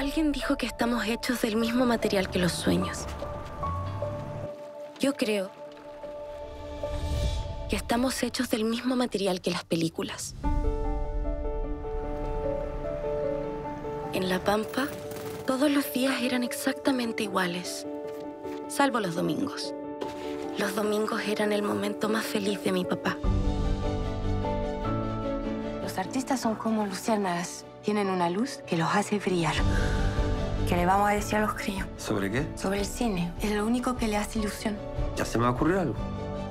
Alguien dijo que estamos hechos del mismo material que los sueños. Yo creo que estamos hechos del mismo material que las películas. En La Pampa, todos los días eran exactamente iguales, salvo los domingos. Los domingos eran el momento más feliz de mi papá. Los artistas son como luciérnagas. Tienen una luz que los hace brillar. ¿Qué le vamos a decir a los críos? ¿Sobre qué? Sobre el cine. Es lo único que le hace ilusión. Ya se me va a ocurrir algo.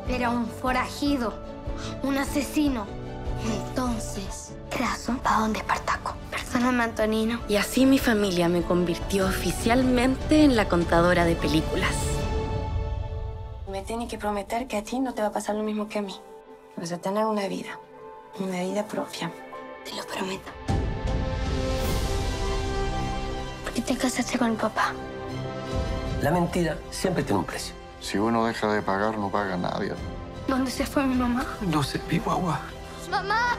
Era un forajido, un asesino. Entonces, Craso va donde Spartaco, Persona Mantonino. Y así mi familia me convirtió oficialmente en la contadora de películas. Me tienes que prometer que a ti no te va a pasar lo mismo que a mí. Vas a tener una vida propia. Te lo prometo. ¿Por qué te casaste con mi papá? La mentira siempre tiene un precio. Si uno deja de pagar, no paga nadie. ¿Dónde se fue mi mamá? No sé, mi guagua. ¡Mamá!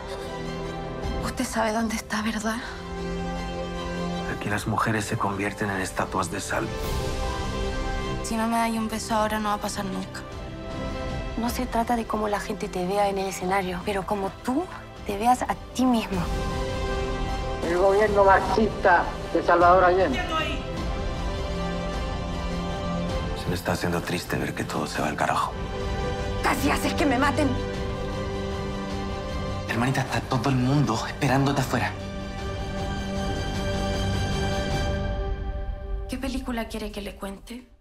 ¿Usted sabe dónde está, verdad? Aquí las mujeres se convierten en estatuas de sal. Si no me das un beso ahora, no va a pasar nunca. No se trata de cómo la gente te vea en el escenario, pero como tú te veas a ti mismo. El gobierno marxista de Salvador Allende. Se me está haciendo triste ver que todo se va al carajo. Casi haces que me maten. Hermanita, está todo el mundo esperándote afuera. ¿Qué película quiere que le cuente?